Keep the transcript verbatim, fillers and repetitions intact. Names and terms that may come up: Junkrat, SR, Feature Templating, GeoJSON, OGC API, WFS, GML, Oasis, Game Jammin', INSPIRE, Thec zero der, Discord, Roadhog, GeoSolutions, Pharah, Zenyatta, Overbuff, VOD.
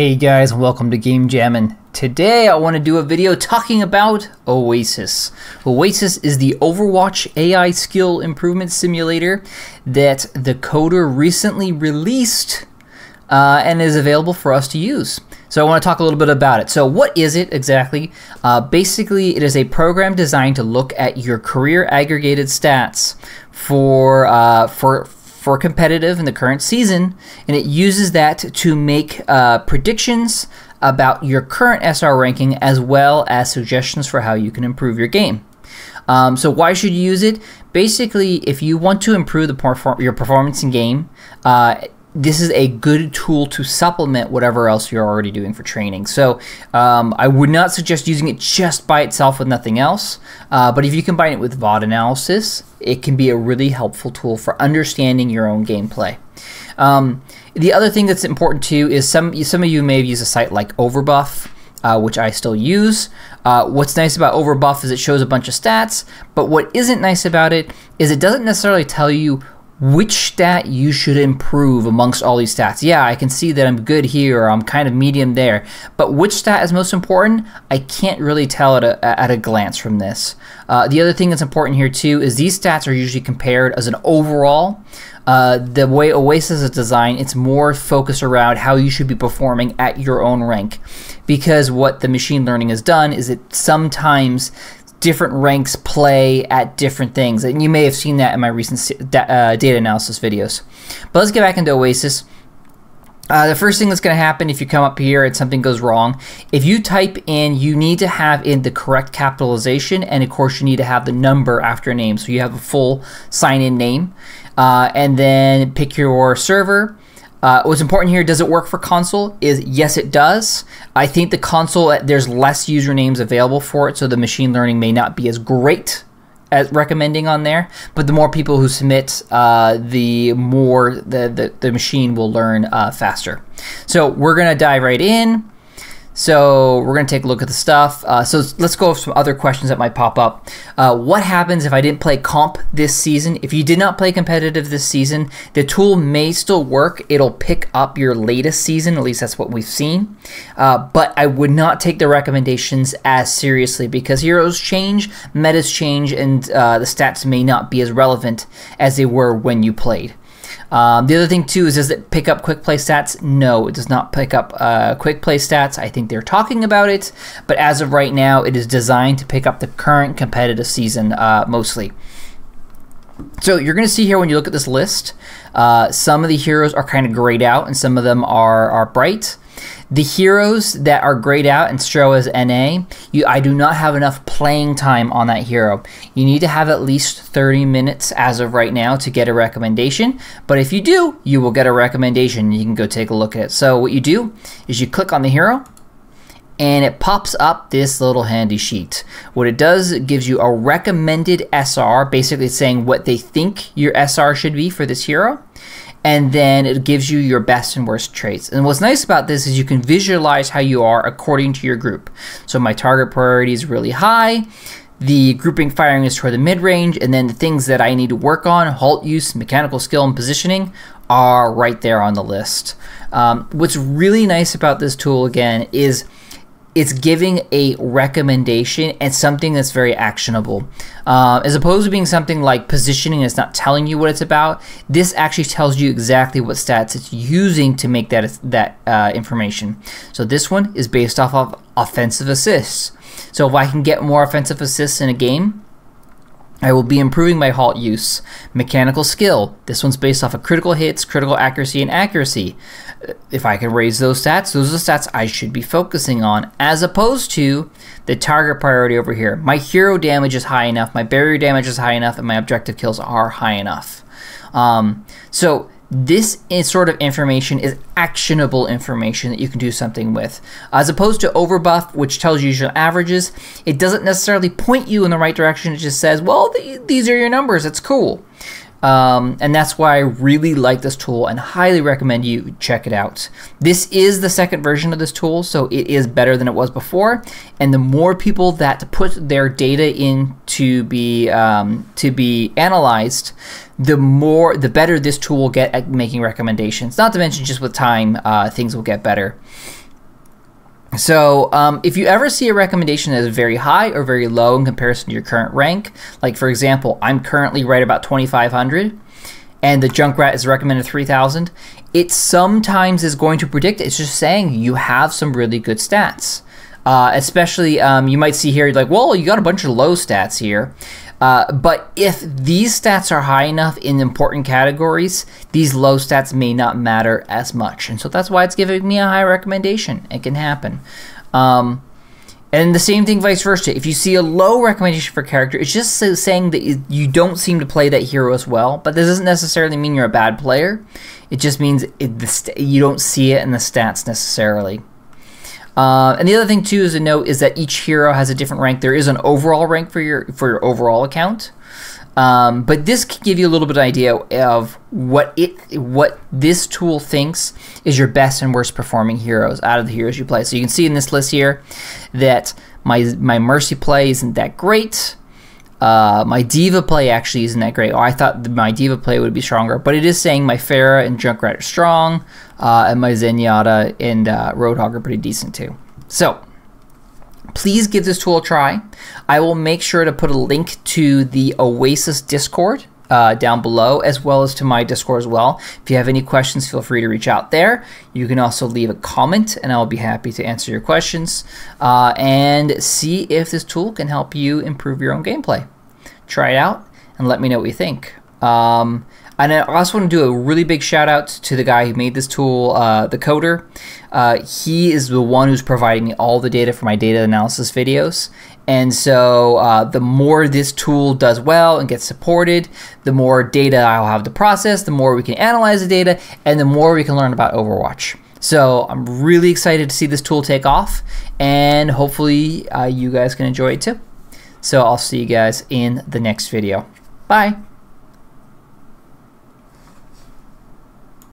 Hey guys, welcome to Game Jammin'. Today I want to do a video talking about Oasis. Oasis is the Overwatch A I skill improvement simulator that Thec zero der recently released uh, and is available for us to use. So I want to talk a little bit about it. So what is it exactly? Uh, basically, it is a program designed to look at your career aggregated stats for uh, for. for competitive in the current season, and it uses that to make uh, predictions about your current S R ranking as well as suggestions for how you can improve your game. Um, so why should you use it? Basically, if you want to improve the perform your performance in game, uh, this is a good tool to supplement whatever else you're already doing for training. So um, I would not suggest using it just by itself with nothing else, uh, but if you combine it with V O D analysis, it can be a really helpful tool for understanding your own gameplay. Um, the other thing that's important too is some, some of you may have used a site like Overbuff, Uh, which I still use. Uh, what's nice about Overbuff is it shows a bunch of stats, but what isn't nice about it is it doesn't necessarily tell you which stat you should improve amongst all these stats. Yeah, I can see that I'm good here, or I'm kind of medium there, but which stat is most important? I can't really tell at a, at a glance from this. Uh, the other thing that's important here too is these stats are usually compared as an overall. Uh, the way Oasis is designed, it's more focused around how you should be performing at your own rank, because what the machine learning has done is it sometimes different ranks play at different things, and you may have seen that in my recent uh, data analysis videos. But let's get back into Oasis. Uh, the first thing that's going to happen if you come up here and something goes wrong, if you type in, you need to have in the correct capitalization, and of course you need to have the number after name, so you have a full sign-in name, uh, and then pick your server. Uh, what's important here, does it work for console? Is yes, it does. I think the console, there's less usernames available for it, so the machine learning may not be as great as recommending on there, but the more people who submit, uh, the more the, the, the machine will learn uh, faster. So we're gonna dive right in. So we're gonna take a look at the stuff. Uh, so let's go over some other questions that might pop up. Uh, what happens if I didn't play comp this season? If you did not play competitive this season, the tool may still work. It'll pick up your latest season, at least that's what we've seen. Uh, but I would not take the recommendations as seriously, because heroes change, metas change, and uh, the stats may not be as relevant as they were when you played. Um, the other thing too is, does it pick up quick play stats? No, it does not pick up uh, quick play stats. I think they're talking about it, but as of right now, it is designed to pick up the current competitive season uh, mostly. So you're going to see here when you look at this list, uh, some of the heroes are kind of grayed out and some of them are, are bright. The heroes that are grayed out and show as N A, you, I do not have enough playing time on that hero. You need to have at least thirty minutes as of right now to get a recommendation, but if you do, you will get a recommendation. You can go take a look at it. So what you do is you click on the hero, and it pops up this little handy sheet. What it does, it gives you a recommended S R, basically saying what they think your S R should be for this hero, and then it gives you your best and worst traits. And what's nice about this is you can visualize how you are according to your group. So my target priority is really high, the grouping firing is toward the mid-range, and then the things that I need to work on, halt use, mechanical skill, and positioning, are right there on the list. Um, what's really nice about this tool, again, is it's giving a recommendation and something that's very actionable. Uh, as opposed to being something like positioning that's not telling you what it's about, this actually tells you exactly what stats it's using to make that, that uh, information. So this one is based off of offensive assists. So if I can get more offensive assists in a game, I will be improving my halt use. Mechanical skill, this one's based off of critical hits, critical accuracy, and accuracy. If I can raise those stats, those are the stats I should be focusing on, as opposed to the target priority over here. My hero damage is high enough, my barrier damage is high enough, and my objective kills are high enough. Um, so this is sort of information is actionable information that you can do something with. As opposed to Overbuff, which tells you your averages, it doesn't necessarily point you in the right direction. It just says, well, th these are your numbers, it's cool. Um, and that's why I really like this tool and highly recommend you check it out. This is the second version of this tool, so it is better than it was before. And the more people that put their data in to be um, to be analyzed, the more the better this tool will get at making recommendations. Not to mention, just with time, uh, things will get better. So um, if you ever see a recommendation that is very high or very low in comparison to your current rank, like for example, I'm currently right about twenty-five hundred and the Junkrat is recommended three thousand, it sometimes is going to predict it. It's just saying you have some really good stats. Uh, especially um, you might see here, you're like, well, you got a bunch of low stats here. Uh, but if these stats are high enough in important categories, these low stats may not matter as much. And so that's why it's giving me a high recommendation. It can happen. Um, and the same thing vice versa. If you see a low recommendation for character, it's just saying that you don't seem to play that hero as well. But this doesn't necessarily mean you're a bad player. It just means it, the st- you don't see it in the stats necessarily. Uh, and the other thing too is to note is that each hero has a different rank. There is an overall rank for your for your overall account, um, but this can give you a little bit of idea of what it what this tool thinks is your best and worst performing heroes out of the heroes you play. So you can see in this list here that my my Mercy play isn't that great. Uh, my Diva play actually isn't that great. Oh, I thought my Diva play would be stronger, but it is saying my Pharah and Junkrat are strong, uh, and my Zenyatta and uh, Roadhog are pretty decent too. So please give this tool a try. I will make sure to put a link to the Oasis Discord uh, down below, as well as to my Discord as well. If you have any questions, feel free to reach out there. You can also leave a comment and I'll be happy to answer your questions uh, and see if this tool can help you improve your own gameplay. Try it out and let me know what you think. Um, and I also want to do a really big shout out to the guy who made this tool, uh, Thec zero der. Uh, he is the one who's providing me all the data for my data analysis videos. And so uh, the more this tool does well and gets supported, the more data I'll have to process, the more we can analyze the data, and the more we can learn about Overwatch. So I'm really excited to see this tool take off, and hopefully uh, you guys can enjoy it too. So I'll see you guys in the next video. Bye.